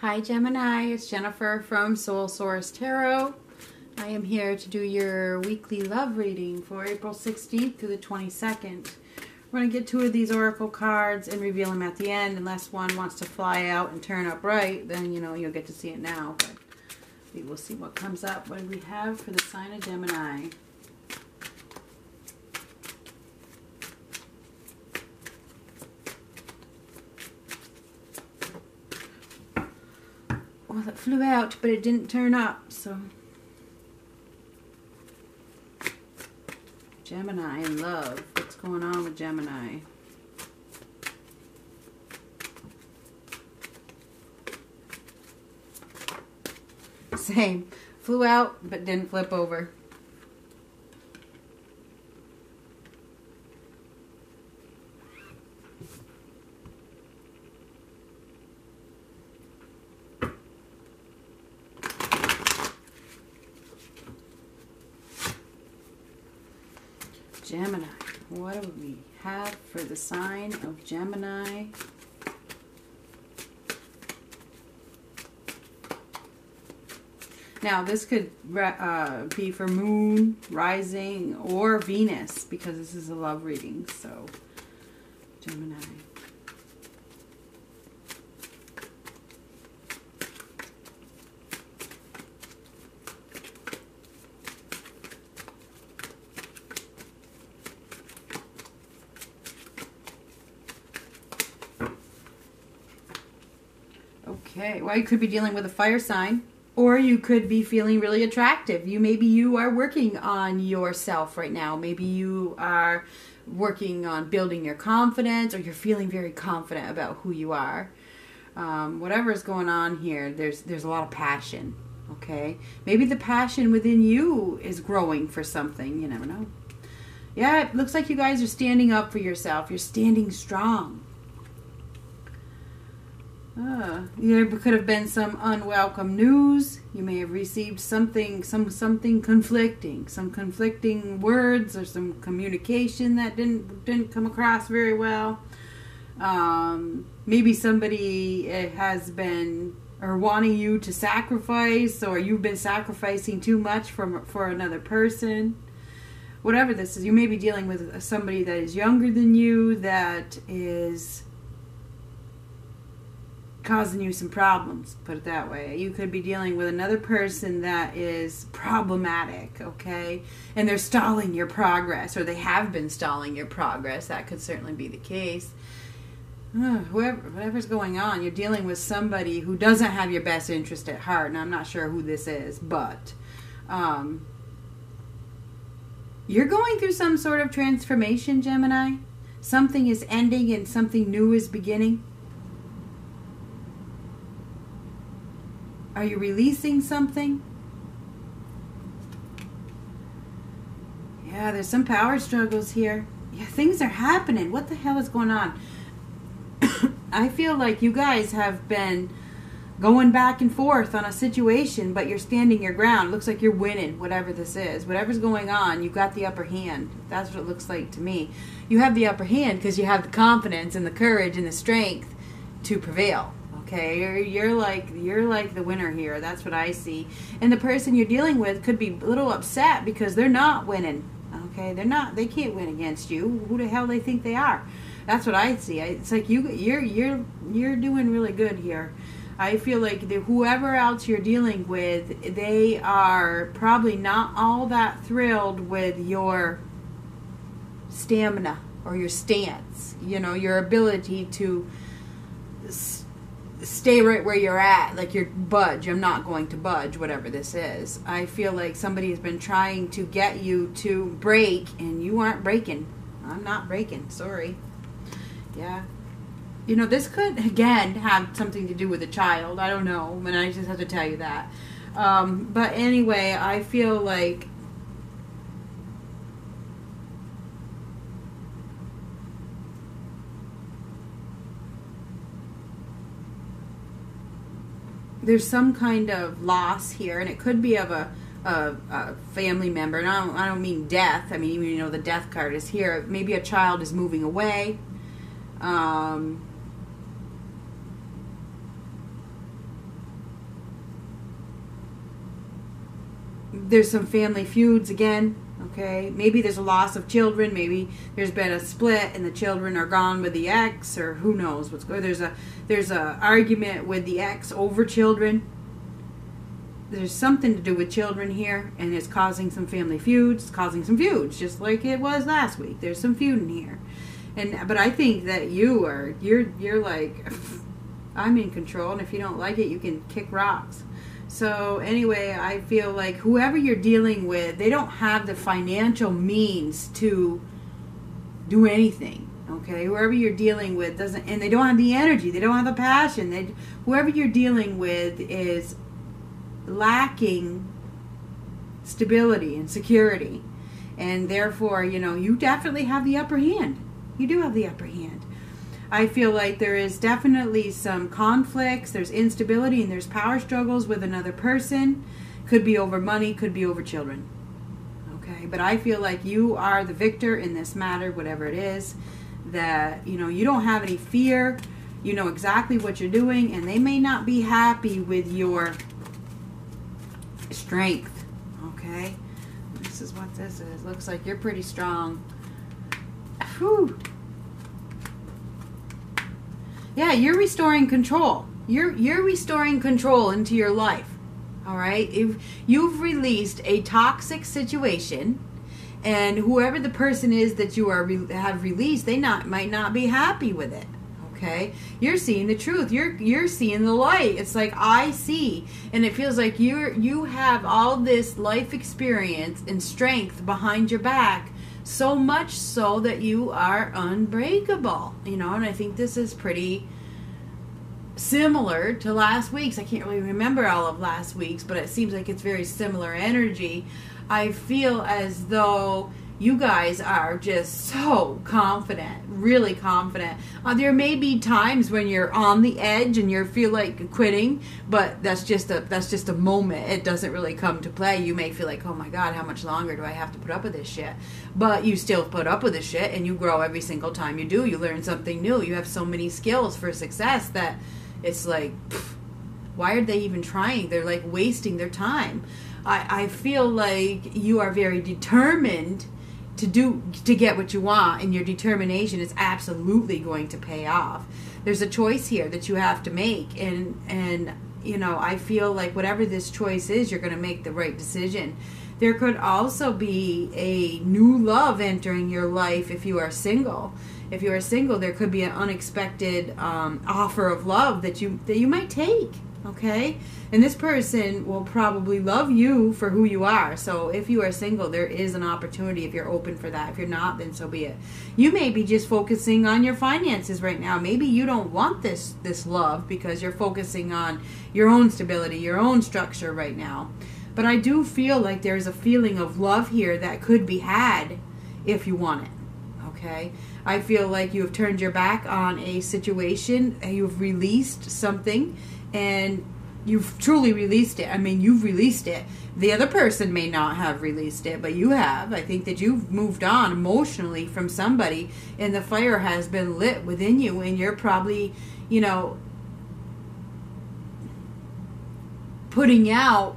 Hi Gemini, it's Jennifer from Soul Source Tarot. I am here to do your weekly love reading for April 16th through the 22nd. We're going to get two of these oracle cards and reveal them at the end. Unless one wants to fly out and turn up right, then you know you'll get to see it now. But we will see what comes up. What do we have for the sign of Gemini? Well, it flew out, but it didn't turn up, so. Gemini and love. What's going on with Gemini? Same. Flew out, but didn't flip over. Gemini. What do we have for the sign of Gemini? Now, this could be for Moon, Rising, or Venus, because this is a love reading. So, Gemini. Okay, well, you could be dealing with a fire sign, or you could be feeling really attractive. Maybe you are working on yourself right now. Maybe you are working on building your confidence, or you're feeling very confident about who you are. Whatever is going on here, there's a lot of passion, okay? Maybe the passion within you is growing for something. You never know. Yeah, it looks like you guys are standing up for yourself. You're standing strong. There could have been some unwelcome news. You may have received something, some conflicting words, or some communication that didn't come across very well. Maybe somebody has been wanting you to sacrifice, or you've been sacrificing too much for another person. Whatever this is, you may be dealing with somebody that is younger than you, that is causing you some problems, put it that way. You could be dealing with another person that is problematic, okay? And they're stalling your progress, or they have been stalling your progress. That could certainly be the case. Whatever's going on, you're dealing with somebody who doesn't have your best interest at heart, and I'm not sure who this is, but you're going through some sort of transformation, Gemini. Something is ending and something new is beginning. Are you releasing something? Yeah, there's some power struggles here. Yeah, things are happening. What the hell is going on? I feel like you guys have been going back and forth on a situation, but you're standing your ground. Looks like you're winning, whatever this is. Whatever's going on, you've got the upper hand. That's what it looks like to me. You have the upper hand because you have the confidence and the courage and the strength to prevail. Okay, you're like the winner here. That's what I see. And the person you're dealing with could be a little upset because they're not winning. Okay, they can't win against you. Who the hell they think they are? That's what I see. It's like you're doing really good here. I feel like whoever else you're dealing with, they are probably not all that thrilled with your stamina or your stance. You know, your ability to stay right where you're at, like you're budge, I'm not going to budge, whatever this is. I feel like somebody has been trying to get you to break, and you aren't breaking. I'm not breaking, sorry. Yeah. You know, this could, again, have something to do with a child. I don't know, and I just have to tell you that. But anyway, I feel like there's some kind of loss here, and it could be of a family member. And I don't mean death. I mean, even, you know, the death card is here. Maybe a child is moving away. there's some family feuds again, okay? Maybe there's a loss of children. Maybe there's been a split and the children are gone with the ex, or who knows what's going on. There's a argument with the ex over children. There's something to do with children here, and it's causing some family feuds. It's causing some feuds, just like it was last week. There's some feud in here. But I think that you're like, I'm in control, and if you don't like it, you can kick rocks. So anyway, I feel like whoever you're dealing with, they don't have the financial means to do anything. Okay, whoever you're dealing with doesn't, and they don't have the energy, they don't have the passion. Whoever you're dealing with is lacking stability and security, and therefore, you know, you definitely have the upper hand. You do have the upper hand. I feel like there is definitely some conflicts, there's instability, and there's power struggles with another person. Could be over money, could be over children. Okay, but I feel like you are the victor in this matter, whatever it is. That, you know, you don't have any fear. You know exactly what you're doing, and they may not be happy with your strength. Okay, this is what this is. Looks like you're pretty strong. Whew. Yeah, you're restoring control. You're restoring control into your life. All right, if you've released a toxic situation, and whoever the person is that you are have released, they might not be happy with it. Okay, you're seeing the truth. You're seeing the light. It's like, I see, and it feels like you have all this life experience and strength behind your back. So much so that you are unbreakable, you know, and I think this is pretty similar to last week's. I can't really remember all of last week's, but it seems like it's very similar energy. I feel as though you guys are just so confident, really confident. There may be times when you're on the edge and you feel like quitting, but that's just a moment. It doesn't really come to play. You may feel like, oh my God, how much longer do I have to put up with this shit? But you still put up with this shit, and you grow every single time you do. You learn something new. You have so many skills for success that it's like, pff, why are they even trying? They're like wasting their time. I feel like you are very determined to get what you want, and your determination is absolutely going to pay off. There's a choice here that you have to make, and you know, I feel like whatever this choice is, you're going to make the right decision. There could also be a new love entering your life if you are single. If you are single, there could be an unexpected offer of love that you might take. Okay, and this person will probably love you for who you are. So if you are single, there is an opportunity if you're open for that. If you're not, then so be it. You may be just focusing on your finances right now. Maybe you don't want this love because you're focusing on your own stability, your own structure right now. But I do feel like there's a feeling of love here that could be had if you want it. Okay, I feel like you have turned your back on a situation, you've released something, and you've truly released it. I mean, you've released it. The other person may not have released it, but you have. I think that you've moved on emotionally from somebody, and the fire has been lit within you, and you're probably, you know, putting out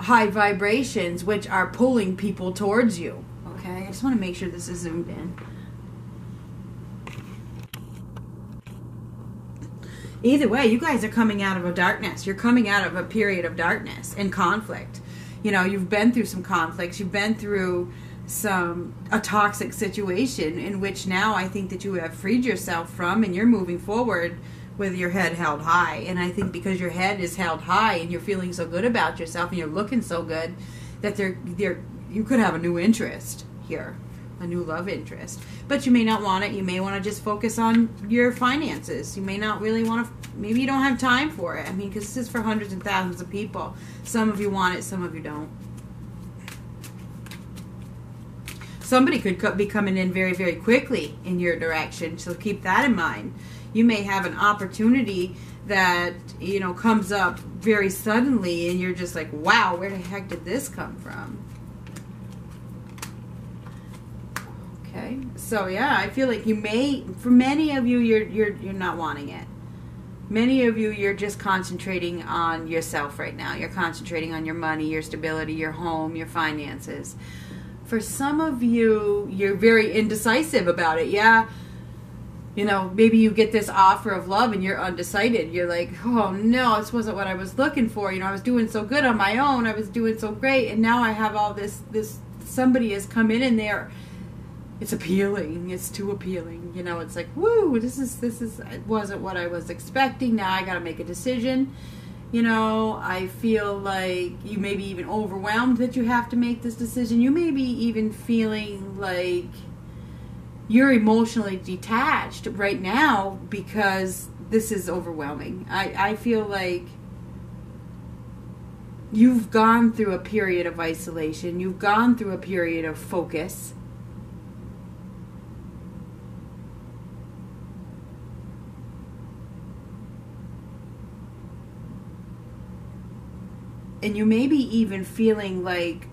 high vibrations, which are pulling people towards you. Okay, I just want to make sure this is zoomed in. Either way, you guys are coming out of a darkness. You're coming out of a period of darkness and conflict. You know, you've been through some conflicts. You've been through a toxic situation in which now I think that you have freed yourself from, and you're moving forward with your head held high. And I think because your head is held high and you're feeling so good about yourself and you're looking so good, that you could have a new interest here. A new love interest, but you may not want it. You may want to just focus on your finances. You may not really want to, maybe you don't have time for it. I mean, because this is for hundreds and thousands of people. Some of you want it, some of you don't. Somebody could be coming in very, very quickly in your direction, so keep that in mind. You may have an opportunity that, you know, comes up very suddenly, and you're just like, wow, where the heck did this come from? Okay, so yeah, I feel like you may, for many of you, you're not wanting it. Many of you, you're just concentrating on yourself right now. You're concentrating on your money, your stability, your home, your finances. For some of you, you're very indecisive about it. Yeah, you know, maybe you get this offer of love and you're undecided. You're like, oh no, this wasn't what I was looking for. You know, I was doing so good on my own. I was doing so great. And now I have all this somebody has come in and they're, it's appealing. It's too appealing. You know, it's like, woo, it wasn't what I was expecting. Now I got to make a decision. You know, I feel like you may be even overwhelmed that you have to make this decision. You may be even feeling like you're emotionally detached right now because this is overwhelming. I feel like you've gone through a period of isolation. You've gone through a period of focus. And you may be even feeling like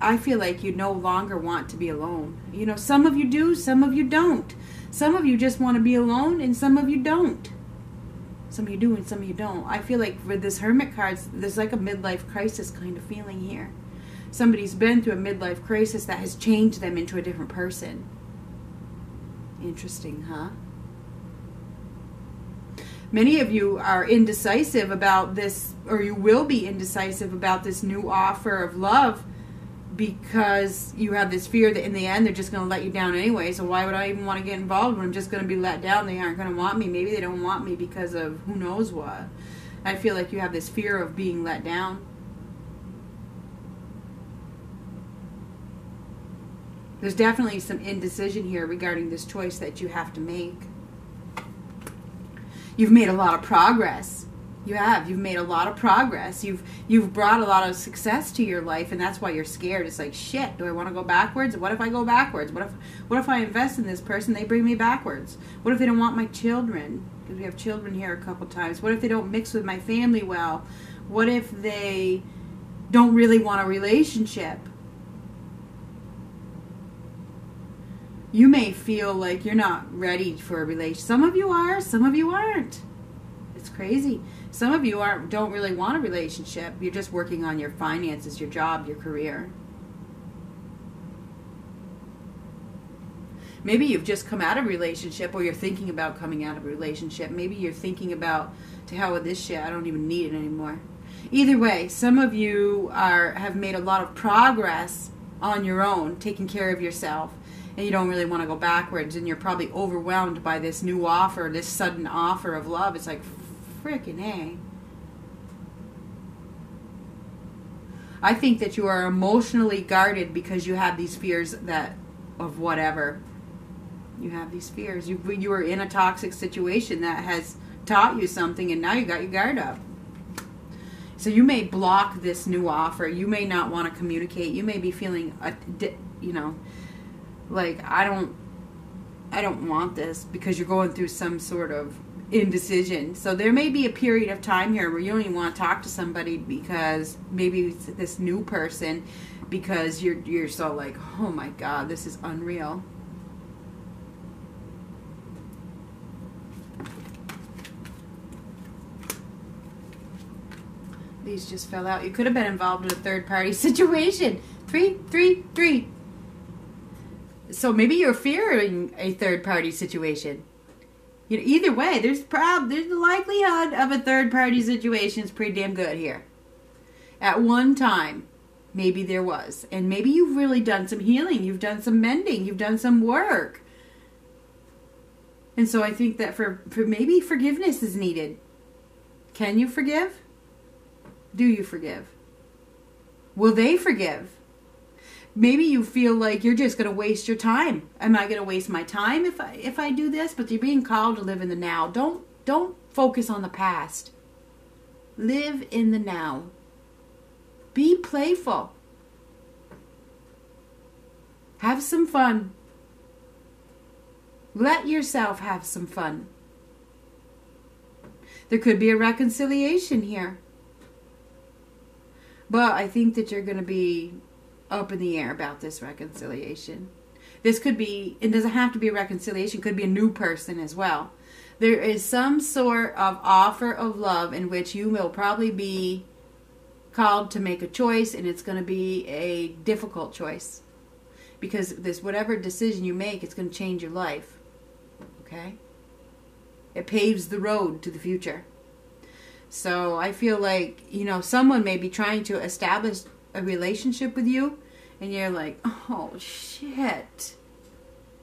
I feel like you no longer want to be alone. You know, some of you do, some of you don't. Some of you just want to be alone and some of you don't. Some of you do and some of you don't. I feel like with this Hermit cards, there's like a midlife crisis kind of feeling here. Somebody's been through a midlife crisis that has changed them into a different person. Interesting, huh? Many of you are indecisive about this, or you will be indecisive about this new offer of love because you have this fear that in the end they're just going to let you down anyway. So why would I even want to get involved when I'm just going to be let down? They aren't going to want me. Maybe they don't want me because of who knows what. I feel like you have this fear of being let down. There's definitely some indecision here regarding this choice that you have to make. You've made a lot of progress. You have. You've made a lot of progress. You've brought a lot of success to your life, and that's why you're scared. It's like, shit, do I want to go backwards? What if I go backwards? What if I invest in this person, they bring me backwards? What if they don't want my children? Because we have children here a couple times. What if they don't mix with my family well? What if they don't really want a relationship? You may feel like you're not ready for a relationship. Some of you are, some of you aren't. It's crazy. Some of you don't really want a relationship. You're just working on your finances, your job, your career. Maybe you've just come out of a relationship, or you're thinking about coming out of a relationship. Maybe you're thinking about, to hell with this shit, I don't even need it anymore. Either way, some of you have made a lot of progress on your own, taking care of yourself. And you don't really want to go backwards, and you're probably overwhelmed by this new offer, this sudden offer of love. It's like, frickin' A. I think that you are emotionally guarded because you have these fears that, of whatever. You have these fears. You were in a toxic situation that has taught you something, and now you got your guard up. So you may block this new offer. You may not want to communicate. You may be feeling, you know, like, I don't want this, because you're going through some sort of indecision. So there may be a period of time here where you don't even want to talk to somebody, because maybe it's this new person, because you're so like, oh my God, this is unreal. These just fell out. You could have been involved in a third party situation. 3, 3, 3. So maybe you're fearing a third-party situation. You know, either way, there's the likelihood of a third-party situation is pretty damn good here. At one time, maybe there was. And maybe you've really done some healing. You've done some mending. You've done some work. And so I think that for maybe forgiveness is needed. Can you forgive? Do you forgive? Will they forgive? Maybe you feel like you're just going to waste your time. Am I going to waste my time if I do this? But you're being called to live in the now. Don't focus on the past. Live in the now. Be playful. Have some fun. Let yourself have some fun. There could be a reconciliation here. But I think that you're going to be up in the air about this reconciliation. This could be, it doesn't have to be a reconciliation, it could be a new person as well. There is some sort of offer of love in which you will probably be called to make a choice, and it's going to be a difficult choice. Because this, whatever decision you make, it's going to change your life. Okay? It paves the road to the future. So I feel like, you know, someone may be trying to establish a relationship with you, and you're like, oh, shit.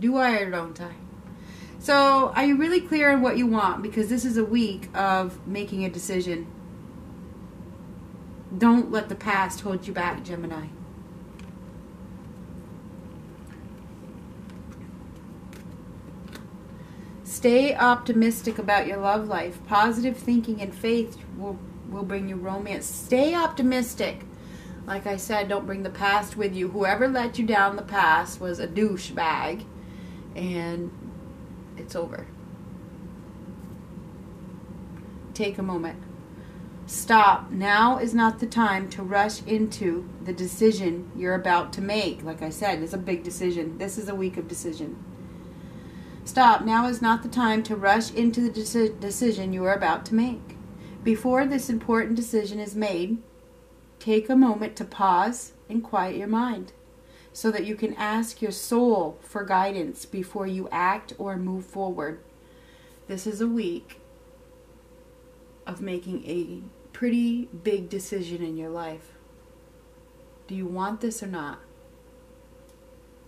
Do I or don't I? So are you really clear on what you want? Because this is a week of making a decision. Don't let the past hold you back, Gemini. Stay optimistic about your love life. Positive thinking and faith will bring you romance. Stay optimistic. Like I said, don't bring the past with you. Whoever let you down the past was a douchebag, and it's over. Take a moment. Stop. Now is not the time to rush into the decision you're about to make. Like I said, it's a big decision. This is a week of decision. Stop. Now is not the time to rush into the decision you are about to make. Before this important decision is made, take a moment to pause and quiet your mind so that you can ask your soul for guidance before you act or move forward. This is a week of making a pretty big decision in your life. Do you want this or not?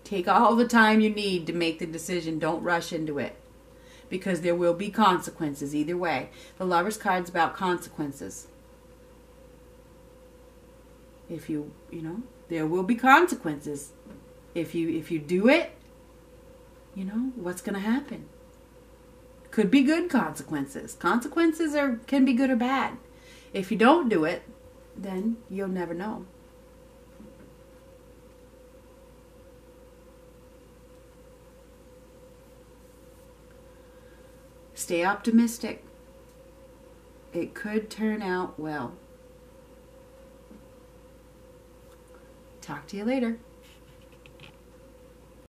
Take all the time you need to make the decision. Don't rush into it, because there will be consequences either way. The Lover's card's about consequences. If you know, there will be consequences. If you do it, you know what's going to happen. Could be good consequences. Consequences can be good or bad. If you don't do it, then you'll never know. Stay optimistic. It could turn out well. Talk to you later.